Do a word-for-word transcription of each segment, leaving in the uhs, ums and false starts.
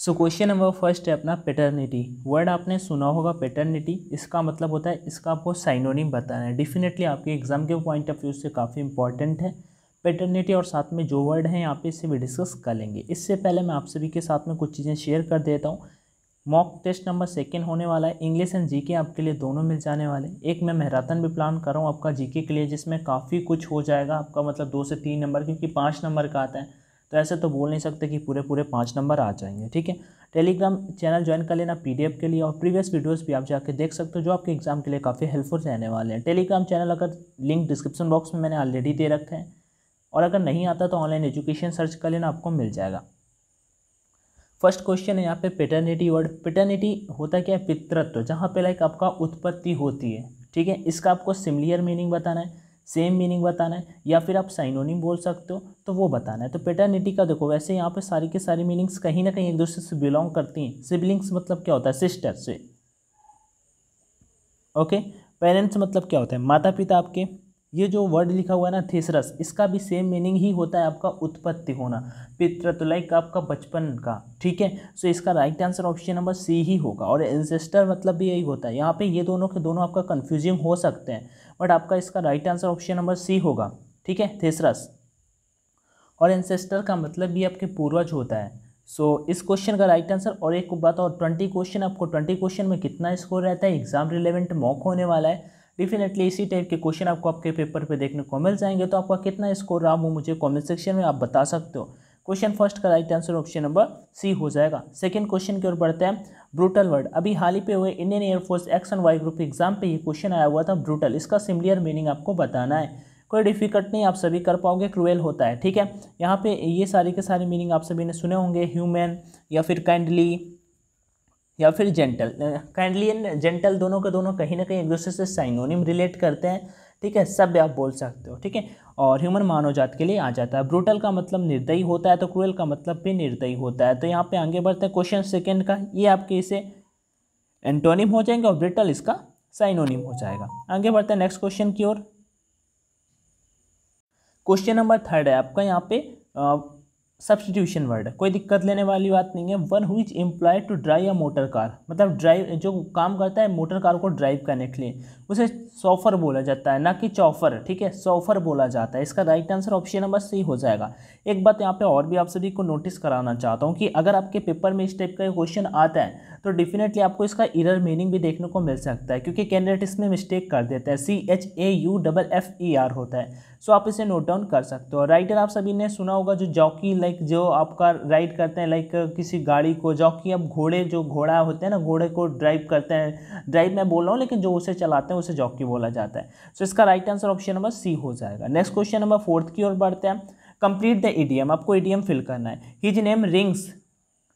सो question number first है अपना paternity. Word आपने सुना होगा पैटर्निटी, इसका मतलब होता है, इसका आपको साइनोनिम बताना है। डेफिनेटली आपके एग्जाम के पॉइंट ऑफ व्यू से काफ़ी इंपॉर्टेंट है पैटर्निटी, और साथ में जो वर्ड हैं यहाँ पे इससे भी डिस्कस कर लेंगे। इससे पहले मैं आप सभी के साथ में कुछ चीज़ें शेयर कर देता हूँ। मॉक टेस्ट नंबर सेकेंड होने वाला है, इंग्लिश एंड जीके आपके लिए दोनों मिल जाने वाले। एक मैं मैराथन भी प्लान कर रहा हूँ आपका जीके के लिए, जिसमें काफ़ी कुछ हो जाएगा आपका, मतलब दो से तीन नंबर, क्योंकि पाँच नंबर का आता है तो ऐसे तो बोल नहीं सकते कि पूरे पूरे पाँच नंबर आ जाएंगे। ठीक है, टेलीग्राम चैनल ज्वाइन कर लेना पीडीएफ के लिए, और प्रीवियस वीडियोस भी आप जाके देख सकते हो जो आपके एग्जाम के लिए काफ़ी हेल्पफुल रहने वाले हैं। टेलीग्राम चैनल अगर लिंक डिस्क्रिप्शन बॉक्स में मैंने ऑलरेडी दे रखा है, और अगर नहीं आता तो ऑनलाइन एजुकेशन सर्च कर लेना, आपको मिल जाएगा। फर्स्ट क्वेश्चन है यहाँ पे पैटर्निटी वर्ड। पैटर्निटी होता क्या है, पितृत्व, जहाँ पे लाइक आपका उत्पत्ति होती है। ठीक है, इसका आपको सिमिलियर मीनिंग बताना है, सेम मीनिंग बताना है, या फिर आप साइनोनिम बोल सकते हो तो वो बताना है। तो पैटर्निटी का देखो, वैसे यहाँ पे सारी के सारी मीनिंग्स कहीं ना कहीं एक दूसरे से बिलोंग करती हैं। सिबलिंग्स मतलब क्या होता है, सिस्टर से। ओके, पेरेंट्स मतलब क्या होता है, माता पिता आपके। ये जो वर्ड लिखा हुआ है ना थिसरस, इसका भी सेम मीनिंग ही होता है आपका उत्पत्ति होना, पितृत्व लाइक आपका बचपन का। ठीक है, सो इसका right answer option number C ही होगा। और एंसेस्टर मतलब भी यही होता है। यहाँ पे ये दोनों के दोनों आपका कन्फ्यूजिंग हो सकते हैं, बट आपका इसका right answer option number C होगा। ठीक है, थिसरस और एंसेस्टर का मतलब भी आपके पूर्वज होता है। सो so, इस क्वेश्चन का राइट आंसर। और एक बात और, ट्वेंटी क्वेश्चन आपको, ट्वेंटी क्वेश्चन में कितना स्कोर रहता है, एग्जाम रिलेवेंट मॉक होने वाला है। डेफिनेटली इसी टाइप के क्वेश्चन आपको आपके पेपर पे देखने को मिल जाएंगे, तो आपका कितना स्कोर रहा वो मुझे कमेंट सेक्शन में आप बता सकते हो। क्वेश्चन फर्स्ट का right answer option number C हो जाएगा। सेकंड क्वेश्चन की ओर बढ़ते हैं, ब्रूटल वर्ड। अभी हाल ही पे हुए Indian air force action Y group exam पे ये क्वेश्चन आया हुआ था, ब्रूटल। इसका सिमिलियर मीनिंग आपको बताना है, कोई डिफिकल्ट नहीं, आप सभी कर पाओगे। क्रूएल होता है। ठीक है, यहाँ पे ये सारी के सारी मीनिंग आप सभी ने सुने होंगे, ह्यूमन या फिर काइंडली या फिर जेंटल। काइंडली एंड जेंटल दोनों के दोनों कहीं ना कहीं एक दूसरे से साइनोनिम रिलेट करते हैं। ठीक है, सब आप बोल सकते हो। ठीक है, और ह्यूमन मानव जात के लिए आ जाता है। ब्रूटल का मतलब निर्दयी होता है, तो क्रूएल का मतलब भी निर्दयी होता है। तो यहाँ पे आगे बढ़ते हैं क्वेश्चन सेकंड का, ये आपके इसे एंटोनिम हो जाएंगे और ब्रिटल इसका साइनोनिम हो जाएगा। आगे बढ़ते हैं नेक्स्ट क्वेश्चन की ओर। क्वेश्चन नंबर थर्ड है आपका, यहाँ पे सब्सटीट्यूशन वर्ड। कोई दिक्कत लेने वाली बात नहीं है। One who's employed to drive a motor car, मतलब ड्राइव, जो काम करता है मोटर कार को ड्राइव करने के लिए, उसे सॉफर बोला जाता है, ना कि चौफर। ठीक है, सॉफर बोला जाता है। इसका right answer option number C हो जाएगा। एक बात यहाँ पे और भी आप सभी को नोटिस कराना चाहता हूँ कि अगर आपके पेपर में इस टाइप का क्वेश्चन आता है तो डेफिनेटली आपको इसका इरर मीनिंग भी देखने को मिल सकता है, क्योंकि कैंडिडेट इसमें मिस्टेक कर देता है। C H A U double F E R होता है। सो आप इसे नोट डाउन कर सकते हो। राइटर आप सभी ने सुना होगा, जो जॉकी लाइक जो आपका राइड करते हैं, लाइक किसी गाड़ी को जॉकी, अब घोड़े, जो घोड़ा होते हैं ना, घोड़े को ड्राइव करते हैं। ड्राइव मैं बोल रहा हूँ, लेकिन जो उसे चलाते हैं उसे जॉकी बोला जाता है। सो इसका right answer option number C हो जाएगा। नेक्स्ट क्वेश्चन नंबर फोर्थ की ओर बढ़ते हैं। कंप्लीट द इडियम, आपको इडियम फिल करना है। हिज नेम रिंग्स,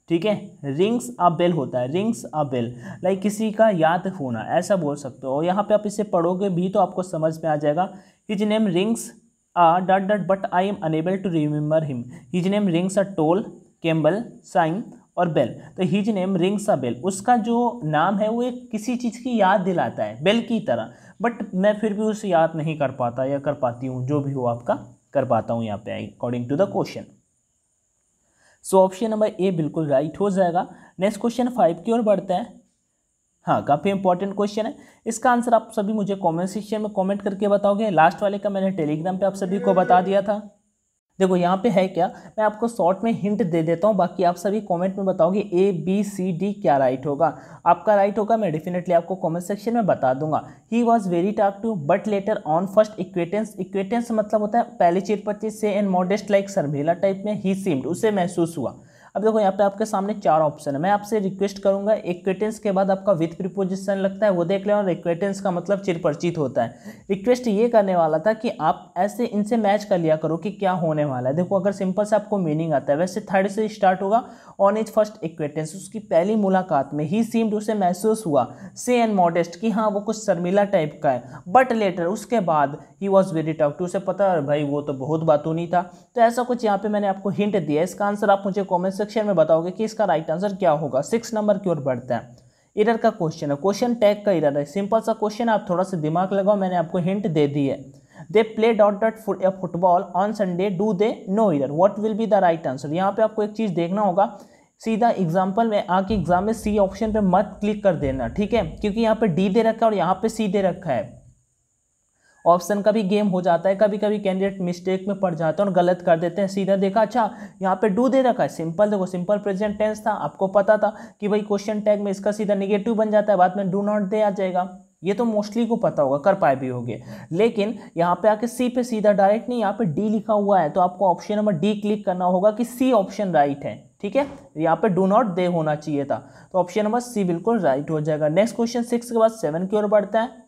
ठीक है, रिंग्स अ बेल होता है। रिंग्स अ बेल लाइक किसी का याद होना, ऐसा बोल सकते हो। यहाँ पे आप इसे पढ़ोगे भी तो आपको समझ में आ जाएगा। His name rings a dot dot but I am unable to remember him. His name rings a toll, Campbell, sign और बेल। तो his name rings a bell, उसका जो नाम है वो एक किसी चीज़ की याद दिलाता है, बेल की तरह, बट मैं फिर भी उसे याद नहीं कर पाता या कर पाती हूँ, जो भी हो आपका कर पाता हूँ यहाँ पे according to the question. So option number A बिल्कुल राइट हो जाएगा। नेक्स्ट क्वेश्चन फाइव की ओर बढ़ते हैं। हाँ, काफ़ी इंपॉर्टेंट क्वेश्चन है, इसका आंसर आप सभी मुझे कमेंट सेक्शन में कमेंट करके बताओगे। लास्ट वाले का मैंने टेलीग्राम पे आप सभी को बता दिया था। देखो यहाँ पे है क्या, मैं आपको शॉर्ट में हिंट दे देता हूँ, बाकी आप सभी कमेंट में बताओगे ए बी सी डी क्या राइट होगा। आपका राइट होगा मैं डेफिनेटली आपको कमेंट सेक्शन में बता दूंगा। He was very tactful but later on first acquaintance. Acquaintance मतलब होता है पहले चिरपच्ची से एंड मॉडेस्ट लाइक शर्मिला टाइप में। ही सीम्ड, उसे महसूस हुआ। अब देखो यहाँ पे आपके सामने चार ऑप्शन है, मैं आपसे रिक्वेस्ट करूंगा इक्वेटेंस के बाद आपका विथ प्रीपोजिशन लगता है वो देख लें, और इक्वेटेंस का मतलब चिरपरिचित होता है। रिक्वेस्ट ये करने वाला था कि आप ऐसे इनसे मैच कर लिया करो कि क्या होने वाला है। देखो अगर सिंपल से आपको मीनिंग आता है, वैसे थर्ड से स्टार्ट होगा। ऑन इज फर्स्ट इक्वेटेंस, उसकी पहली मुलाकात में। ही सीम्ड, उसे महसूस हुआ। से एंड मॉडेस्ट, कि हाँ वो कुछ शर्मिला टाइप का है। बट लेटर, उसके बाद। ही वॉज वेरी टफ, उसे पता है भाई वो तो बहुत बातूनी था। तो ऐसा कुछ यहाँ पे मैंने आपको हिंट दिया। इसका आंसर आप मुझे कॉमेंट सेक्शन में बताओगे कि इसका राइट आंसर क्या होगा। सिक्स नंबर की ओर बढ़ते हैं। इरर का क्वेश्चन है, क्वेश्चन टैग का इरर है। सिंपल सा क्वेश्चन, आप थोड़ा सा दिमाग लगाओ, मैंने आपको हिंट दे दी है। They play dot dot football on Sunday, do they no error, what will be the right answer. यहाँ पे आपको एक चीज देखना होगा, सीधा एग्जाम्पल में आके एग्जाम में सी ऑप्शन पे मत क्लिक कर देना, ठीक है, क्योंकि यहाँ पे डी दे रखा है और यहाँ पे सी दे रखा है। ऑप्शन का भी गेम हो जाता है, कभी कभी कैंडिडेट मिस्टेक में पड़ जाता है और गलत कर देते हैं। सीधा देखा, अच्छा यहाँ पे डू दे रखा है, सिंपल, देखो सिंपल प्रेजेंट टेंस था, आपको पता था कि भाई क्वेश्चन टैग में इसका सीधा निगेटिव बन जाता है, बाद में डू नॉट दे आ जाएगा, ये तो मोस्टली को पता होगा, कर पाए भी होंगे। लेकिन यहाँ पे आके सी पे सीधा डायरेक्ट नहीं, यहाँ पे डी लिखा हुआ है, तो आपको ऑप्शन नंबर डी क्लिक करना होगा कि सी ऑप्शन राइट है, ठीक है, यहाँ पे डू नॉट दे होना चाहिए था, तो ऑप्शन नंबर सी बिल्कुल राइट हो जाएगा। नेक्स्ट क्वेश्चन सिक्स के बाद सेवन की ओर बढ़ता है।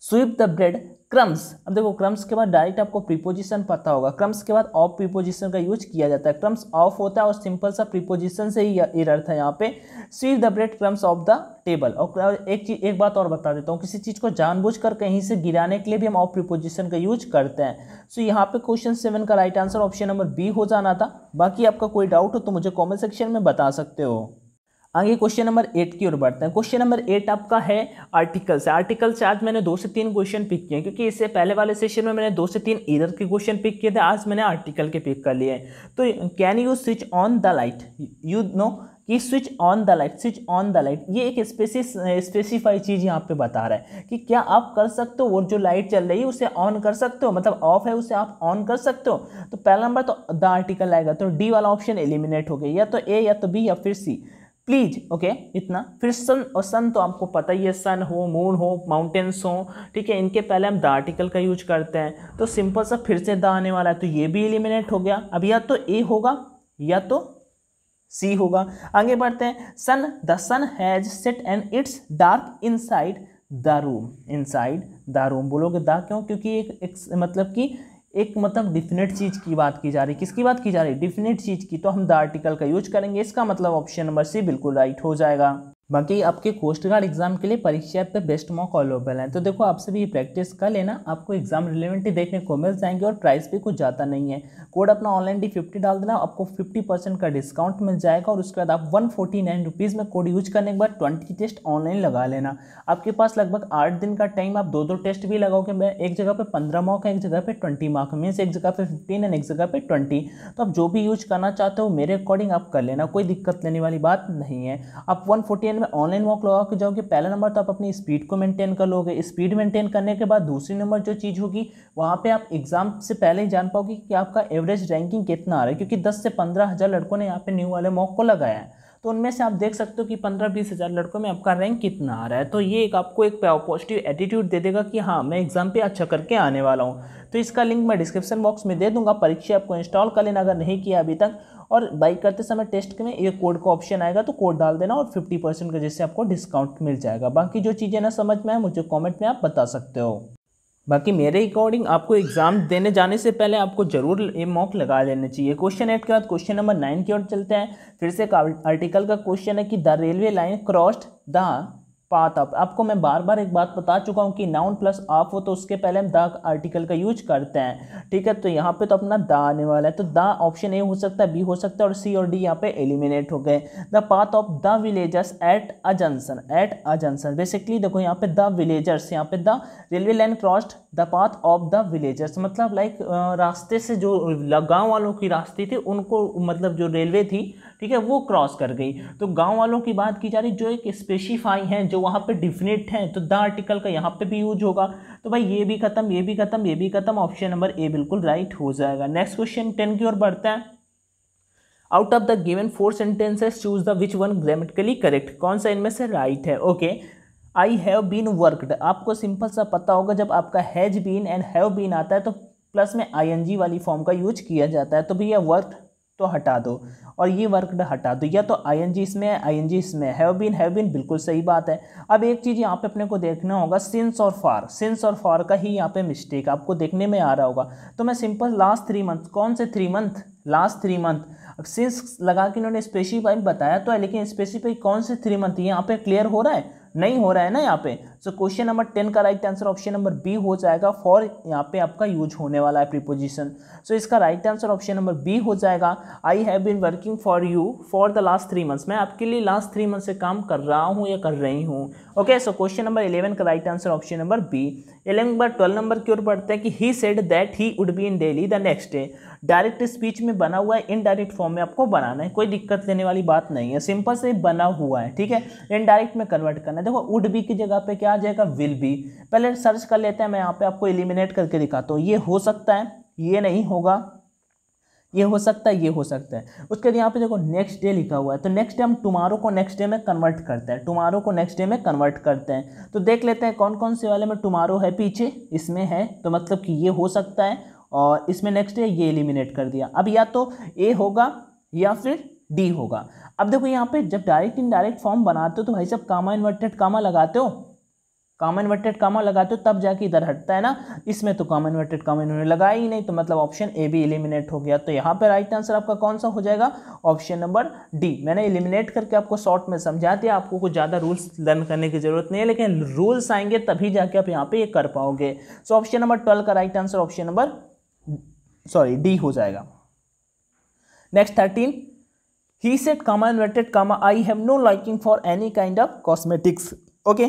स्वीप द ब्रेड क्रम्स, अब देखो क्रम्स के बाद डायरेक्ट आपको प्रीपोजिशन पता होगा, क्रम्स के बाद ऑफ प्रीपोजिशन का यूज किया जाता है, क्रम्स ऑफ होता है और सिंपल सा प्रीपोजिशन से ही एरर था यहाँ पे। Sweep the bread crumbs off the table, और एक चीज एक बात और बता देता हूँ, किसी चीज़ को जानबूझकर कहीं से गिराने के लिए भी हम ऑफ प्रीपोजिशन का यूज करते हैं। सो यहाँ पे क्वेश्चन सेवन का right answer option number B हो जाना था। बाकी आपका कोई डाउट हो तो मुझे कॉमेंट सेक्शन में बता सकते हो। आगे क्वेश्चन नंबर एट की ओर बढ़ते हैं। क्वेश्चन नंबर एट आपका है आर्टिकल से। आर्टिकल से आज मैंने दो से तीन क्वेश्चन पिक किए हैं, क्योंकि इससे पहले वाले सेशन में मैंने दो से तीन एरर के क्वेश्चन पिक किए थे, आज मैंने आर्टिकल के पिक कर लिए हैं। तो can you switch on the light, you know कि switch on the light, switch on the light ये एक स्पेसिस स्पेसिफाई चीज़ यहाँ पे बता रहा है कि क्या आप कर सकते हो, वो जो लाइट चल रही है उसे ऑन कर सकते हो, मतलब ऑफ है उसे आप ऑन कर सकते हो। तो पहला नंबर तो द आर्टिकल आएगा, तो डी वाला ऑप्शन एलिमिनेट हो गया, या तो ए या तो बी या फिर सी। प्लीज़ ओके okay, इतना। फिर सन, और सन तो आपको पता ही है, सन हो, मून हो, माउंटेन्स हो, ठीक है, इनके पहले हम द आर्टिकल का यूज करते हैं, तो सिंपल सा फिर से द आने वाला है, तो ये भी एलिमिनेट हो गया। अब या तो ए होगा या तो सी होगा। आगे बढ़ते हैं। Sun, the sun has set and it's dark inside the room, inside the room बोलोगे द क्यों, क्योंकि एक, एक मतलब कि एक मतलब डिफिनेट चीज़ की बात की जा रही है, किसकी बात की जा रही है, डिफिनेट चीज़ की, तो हम द आर्टिकल का यूज करेंगे। इसका मतलब ऑप्शन नंबर सी बिल्कुल राइट हो जाएगा। बाकी आपके कोस्टगार्ड एग्जाम के लिए परीक्षा पे बेस्ट मॉक अवेलेबल है, तो देखो आपसे भी प्रैक्टिस कर लेना, आपको एग्जाम रिलेवेंट देखने को मिल जाएंगे और प्राइस भी कुछ ज़्यादा नहीं है। कोड अपना ऑनलाइन डी फिफ्टी डाल देना, आपको फिफ्टी परसेंट का डिस्काउंट मिल जाएगा, और उसके बाद आप वन फोर्टी नाइन रुपीज़ में कोड यूज करने के बाद ट्वेंटी टेस्ट ऑनलाइन लगा लेना। आपके पास लगभग आठ दिन का टाइम, आप दो दो टेस्ट भी लगाओगे, मैं एक जगह पर पंद्रह मार्क है, एक जगह पर ट्वेंटी मार्क, मीन्स एक जगह पर फिफ्टीन एंड एक जगह पर ट्वेंटी। तो आप जो भी यूज करना चाहते हो मेरे अकॉर्डिंग आप कर लेना, कोई दिक्कत लेने वाली बात नहीं है। आप वन फोर्टी में ऑनलाइन मॉक लगा के जाओगे, पहला नंबर तो आप अपनी स्पीड को मेंटेन कर लोगे, स्पीड मेंटेन करने के बाद दूसरी नंबर जो चीज़ होगी वहाँ पे आप एग्जाम से पहले ही जान पाओगे कि आपका एवरेज रैंकिंग कितना आ रहा है, क्योंकि दस से पंद्रह हज़ार लड़कों ने यहाँ पे न्यू वाले मॉक को लगाया है, तो उनमें से आप देख सकते हो कि पंद्रह बीस हज़ार लड़कों में आपका रैंक कितना आ रहा है। तो ये एक आपको एक पॉजिटिव एटीट्यूड दे देगा कि हाँ मैं एग्जाम पे अच्छा करके आने वाला हूँ। तो इसका लिंक मैं डिस्क्रिप्शन बॉक्स में दे दूंगा, परीक्षा आपको इंस्टॉल कर लेना अगर नहीं किया अभी तक, और बाई करते समय टेस्ट में ये कोड का ऑप्शन आएगा तो कोड डाल देना और फिफ्टी परसेंट का जिससे आपको डिस्काउंट मिल जाएगा। बाकी जो चीज़ें ना समझ में आए मुझे कॉमेंट में आप बता सकते हो। बाकी मेरे अकॉर्डिंग आपको एग्जाम देने जाने से पहले आपको जरूर ये मॉक लगा लेना चाहिए। क्वेश्चन एट के बाद क्वेश्चन नंबर नाइन की ओर चलते हैं। फिर से आर्टिकल का क्वेश्चन है कि the railway line crossed the path up. आपको मैं बार बार एक बात बता चुका हूँ कि नाउन प्लस आप हो तो उसके पहले हम द आर्टिकल का यूज करते हैं, ठीक है, तो यहाँ पे तो अपना द आने वाला है, तो द ऑप्शन ए हो सकता है, बी हो सकता है, और सी और डी यहाँ पे एलिमिनेट हो गए। The path of the villagers at a junction, at a junction, basically देखो यहाँ पे द विलेजर्स, यहाँ पे the railway line crossed the path of the villagers, मतलब लाइक रास्ते से जो गाँव वालों की रास्ते थे उनको, मतलब जो रेलवे थी, ठीक है, वो क्रॉस कर गई। तो गाँव वालों की बात की जा रही जो एक स्पेसिफाई है, जो वहाँ पे डिफिनेट है, तो द आर्टिकल का यहाँ पे भी यूज होगा। तो भाई ये भी खत्म, ये भी खत्म, ये भी खत्म, ऑप्शन नंबर ए बिल्कुल राइट हो जाएगा। नेक्स्ट क्वेश्चन टेन की ओर बढ़ते हैं। Out of the given four sentences choose the which one grammatically correct, कौन सा इनमें से राइट है। Okay, I have been worked, आपको सिंपल सा पता होगा जब आपका has been and have been आता है तो प्लस में आई एन जी वाली फॉर्म का यूज किया जाता है, तो भैया वर्क तो हटा दो और ये वर्कड हटा दो, या तो आई एन जी इसमें है, आई एन जी इसमें है, हैव बीन, हैव बीन बिल्कुल सही बात है। अब एक चीज़ यहाँ पे अपने को देखना होगा, सिंस और फार, सिंस और फार का ही यहाँ पे मिस्टेक आपको देखने में आ रहा होगा। तो मैं सिंपल लास्ट थ्री मंथ, कौन से three month, last three month, since लगा के इन्होंने स्पेसिफाई बताया तो है, लेकिन स्पेसिफाई कौन से थ्री मंथ यहाँ पे क्लियर हो रहा है, नहीं हो रहा है ना यहाँ पे, सो क्वेश्चन नंबर टेन का right answer option number B हो जाएगा। फॉर यहाँ पे आपका यूज होने वाला है प्रीपोजिशन। सो इसका right answer option number B हो जाएगा। I have been working for you for the last three months, मैं आपके लिए लास्ट थ्री मंथ से काम कर रहा हूँ या कर रही हूँ। Okay, so question number eleven का right answer option number B. Eleven बार ट्वेल्व नंबर की ओर बढ़ते हैं कि he said that he would be in Delhi the next day. Direct speech में बना हुआ है, इनडायरेक्ट फॉर्म में आपको बनाना है, कोई दिक्कत लेने वाली बात नहीं है, सिंपल से बना हुआ है, ठीक है, इनडायरेक्ट में कन्वर्ट करना है। देखो वुड बी की जगह पे क्या आ जाएगा, विल बी। पहले सर्च कर लेते हैं, मैं यहाँ पे आपको एलिमिनेट करके दिखाता हूँ। ये हो सकता है, ये नहीं होगा, ये हो सकता है, ये हो सकता है। उसके बाद यहाँ पे देखो नेक्स्ट डे लिखा हुआ है, तो नेक्स्ट डे हम टुमारो को नेक्स्ट डे में कन्वर्ट करते हैं, टुमारो को नेक्स्ट डे में कन्वर्ट करते हैं। तो देख लेते हैं कौन कौन से वाले में टुमारो है पीछे, इसमें है, तो मतलब कि ये हो सकता है, और इसमें नेक्स्ट डे ये एलिमिनेट कर दिया। अब या तो ए होगा या फिर डी होगा। अब देखो यहाँ पे जब डायरेक्ट इनडायरेक्ट फॉर्म बनाते हो तो भाई साहब कामा इन्वर्टेड कामा लगाते हो, कामा इन्वर्टेड कामा लगाते हो तब जाके इधर हटता है ना, इसमें तो कामा इन्वर्टेड कामा इन्होंने लगाया ही नहीं, तो मतलब ऑप्शन ए भी एलिमिनेट हो गया। तो यहाँ पे राइट आंसर आपका कौन सा हो जाएगा, ऑप्शन नंबर डी। मैंने एलिमिनेट करके आपको शॉर्ट में समझा दिया, आपको कुछ ज़्यादा रूल्स लर्न करने की जरूरत नहीं है, लेकिन रूल्स आएंगे तभी जाके आप यहाँ पर ये कर पाओगे। सो ऑप्शन नंबर ट्वेल्व का right answer option number sorry D हो जाएगा। Next thirteen, he said comma inverted comma I have no liking for any kind of cosmetics. Okay,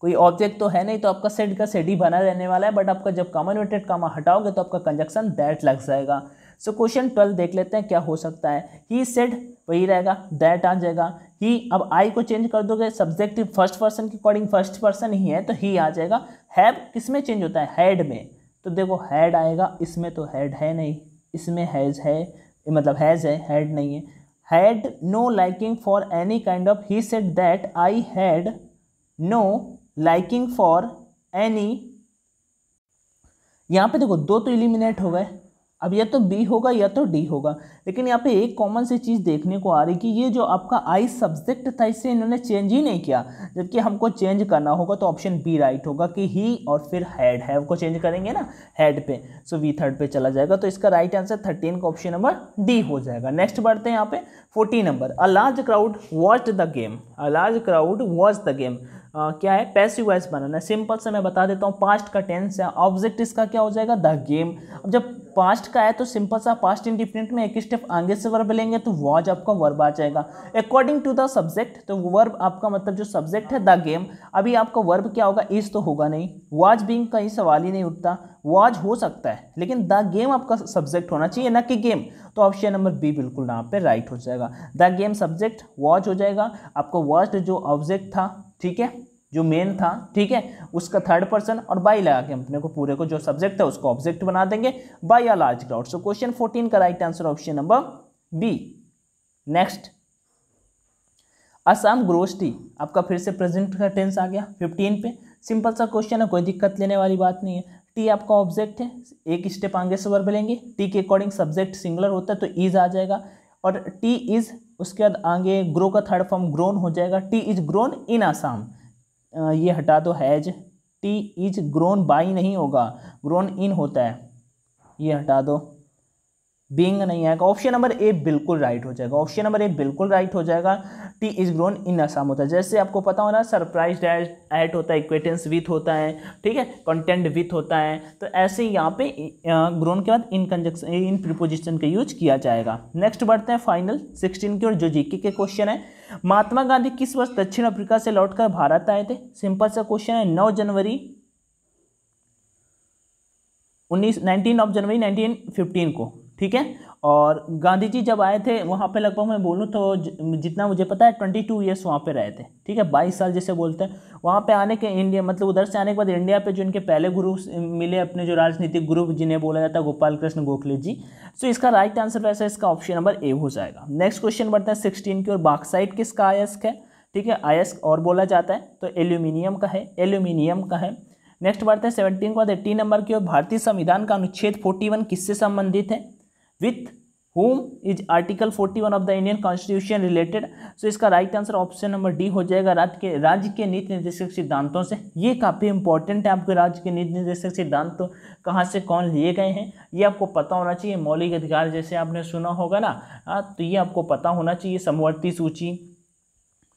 कोई ऑब्जेक्ट तो है नहीं, तो आपका सेड का सेड ही बना रहने वाला है, बट आपका जब कामा इन्वर्टेड कामा हटाओगे तो आपका कंजक्शन दैट लग जाएगा। सो क्वेश्चन ट्वेल्व देख लेते हैं क्या हो सकता है। ही सेड वही रहेगा, दैट आ जाएगा। ही, अब आई को चेंज कर दोगे, सब्जेक्टिव फर्स्ट पर्सन के अकॉर्डिंग फर्स्ट पर्सन ही है, तो ही आ जाएगा। हैव किस में चेंज होता है, हैड में, तो देखो हैड आएगा, इसमें तो हैड है नहीं, इसमें हैज़ है, मतलब हैज़ है, हैड नहीं है। Had no liking for any kind of, he said that I had no liking for any, यहाँ पे देखो दो तो एलिमिनेट हो गए। अब या तो बी होगा या तो डी होगा, लेकिन यहाँ पे एक कॉमन सी चीज़ देखने को आ रही कि ये जो आपका आई सब्जेक्ट था इससे इन्होंने चेंज ही नहीं किया, जबकि हमको चेंज करना होगा, तो ऑप्शन बी राइट होगा कि ही और फिर हैड, हैव को चेंज करेंगे ना हैड पे, सो वी थर्ड पे चला जाएगा। तो इसका राइट आंसर थर्टीन का ऑप्शन नंबर डी हो जाएगा। नेक्स्ट बढ़ते हैं यहाँ पे fourteen number, a large crowd watched the game. A large crowd watched the game क्या है, पैसिव वॉइस बनाना है। सिंपल से मैं बता देता हूँ, पास्ट का टेंस है, ऑब्जेक्ट इसका क्या हो जाएगा, द गेम। अब जब पास्ट का है तो सिंपल सा पास्ट इंडिफिनिट में एक स्टेप आगे से वर्ब लेंगे तो वॉज आपका वर्ब आ जाएगा। अकॉर्डिंग टू द सब्जेक्ट, तो वर्ब आपका मतलब जो सब्जेक्ट है द गेम, अभी आपका वर्ब क्या होगा, इज तो होगा नहीं, वॉज बीइंग कहीं सवाल ही नहीं उठता, वॉज हो सकता है, लेकिन द गेम आपका सब्जेक्ट होना चाहिए ना कि गेम। तो ऑप्शन नंबर बी बिल्कुल यहाँ पे राइट हो जाएगा। द गेम सब्जेक्ट, वॉज हो जाएगा आपका, वॉज जो ऑब्जेक्ट था, ठीक है, जो मेन था, ठीक है, उसका थर्ड पर्सन, और बाई लगा के अपने को पूरे को जो सब्जेक्ट है उसको ऑब्जेक्ट बना देंगे, by a large crowd. So question fourteen का right answer option number B. Next Assam grows tea, आपका फिर से प्रेजेंट का टेंस आ गया फिफ्टीन पे। सिंपल सा क्वेश्चन है, कोई दिक्कत लेने वाली बात नहीं है। टी आपका ऑब्जेक्ट है, एक स्टेप आगे से वर्ब लेंगे, टी के अकॉर्डिंग सब्जेक्ट सिंगुलर होता है तो इज आ जाएगा, और टी इज, उसके बाद आगे ग्रो का थर्ड फॉर्म ग्रोन हो जाएगा, tea is grown in Assam, ये हटा दो has, tea is grown by नहीं होगा, ग्रोन इन होता है, ये हटा दो, बींग नहीं आएगा। ऑप्शन नंबर ए बिल्कुल राइट हो जाएगा, ऑप्शन नंबर ए बिल्कुल राइट हो जाएगा। Tea is grown in Assam होता है, जैसे आपको पता हो ना, सरप्राइज ऐड होता है, इक्वेटेंस विथ होता है, ठीक है, कंटेंट विथ होता है, तो ऐसे ही यहाँ पे ग्रोन के बाद इन कंजक्शन इन प्रीपोजिशन का यूज किया जाएगा। नेक्स्ट बढ़ते हैं फाइनल सिक्सटीन की और जो जीके के क्वेश्चन है। महात्मा गांधी किस वर्ष दक्षिण अफ्रीका से लौटकर भारत आए थे? सिंपल सा क्वेश्चन है, नौ जनवरी उन्नीस nineteen of January nineteen fifteen को, ठीक है, और गांधी जी जब आए थे वहाँ पे लगभग मैं बोलूँ तो जितना मुझे पता है ट्वेंटी टू ईयर्स वहाँ पे रहे थे, ठीक है, बाईस साल जैसे बोलते हैं। वहाँ पे आने के इंडिया मतलब उधर से आने के बाद इंडिया पे जो इनके पहले गुरु मिले, अपने जो राजनीतिक गुरु जिन्हें बोला जाता है, गोपाल कृष्ण गोखले जी। सो इसका राइट आंसर वैसे इसका ऑप्शन नंबर ए हो जाएगा। नेक्स्ट क्वेश्चन बढ़ता है सिक्सटीन की और, बॉक्साइट किसका आयस्क है, ठीक है, आयस्क और बोला जाता है, तो एल्यूमिनियम का है, एल्यूमिनियम का है। नेक्स्ट बढ़ते हैं सेवनटीन के बाद एट्टीन नंबर की और, भारतीय संविधान का अनुच्छेद फोर्टी वन किससे संबंधित है? With whom is Article forty-one of the Indian Constitution related? So इसका right answer option number D हो जाएगा, राज्य के राज्य के नीति निर्देशक सिद्धांतों से। ये काफ़ी इंपॉर्टेंट है, आपके राज्य के नीति निर्देशक सिद्धांत तो कहाँ से कौन लिए गए हैं ये आपको पता होना चाहिए। मौलिक अधिकार जैसे आपने सुना होगा ना, आ, तो ये आपको पता होना चाहिए। समवर्ती सूची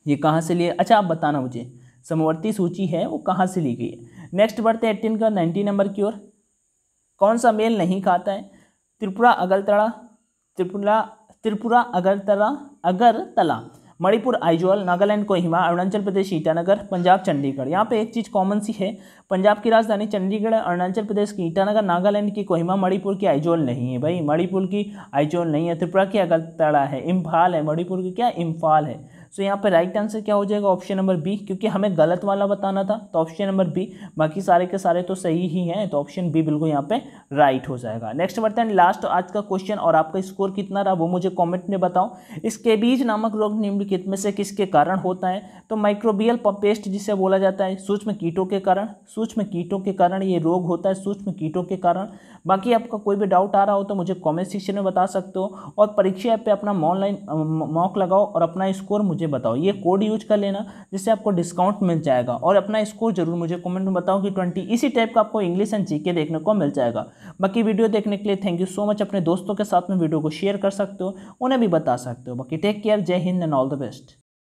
ये कहाँ से लिए, अच्छा आप बताना मुझे समवर्ती सूची है वो कहाँ से ली गई है। नेक्स्ट बढ़ते हैं अट्ठारह का नब्बे नंबर की ओर। कौन सा मेल नहीं खाता है? त्रिपुरा अगरतला, त्रिपुरा त्रिपुरा अगरतला अगरतला मणिपुर आइजोल, नागालैंड कोहिमा, अरुणाचल प्रदेश ईटानगर, पंजाब चंडीगढ़। यहाँ पे एक चीज़ कॉमन सी है, पंजाब की राजधानी चंडीगढ़, अरुणाचल प्रदेश की ईटानगर, नागालैंड की कोहिमा, मणिपुर की आइजोल नहीं है भाई, मणिपुर की आइजोल नहीं है, त्रिपुरा की अगरतला है, इम्फाल है, मणिपुर की क्या इम्फाल है। सो so, यहाँ पे राइट आंसर क्या हो जाएगा? ऑप्शन नंबर बी, क्योंकि हमें गलत वाला बताना था तो ऑप्शन नंबर बी, बाकी सारे के सारे तो सही ही हैं, तो ऑप्शन बी बिल्कुल यहाँ पे राइट हो जाएगा। नेक्स्ट बढ़ते हैं लास्ट आज का क्वेश्चन, और आपका स्कोर कितना रहा वो मुझे कमेंट में बताओ। स्कैबीज नामक रोग निम्नलिखित में से किसके कारण होता है? तो माइक्रोबियल पेस्ट जिसे बोला जाता है, सूक्ष्म कीटों के कारण, सूक्ष्म कीटों के कारण ये रोग होता है, सूक्ष्म कीटों के कारण। बाकी आपका कोई भी डाउट आ रहा हो तो मुझे कॉमेंट सेक्शन में बता सकते हो, और परीक्षा ऐप पे अपना ऑनलाइन मॉक लगाओ और अपना स्कोर मुझे बताओ। ये कोड यूज कर लेना जिससे आपको डिस्काउंट मिल जाएगा, और अपना स्कोर जरूर मुझे कमेंट में बताओ कि बीस इसी टाइप का आपको इंग्लिश एंड जीके देखने को मिल जाएगा। बाकी वीडियो देखने के लिए थैंक यू सो मच। अपने दोस्तों के साथ में वीडियो को शेयर कर सकते हो, उन्हें भी बता सकते हो। बाकी टेक केयर, जय Hind and all the best.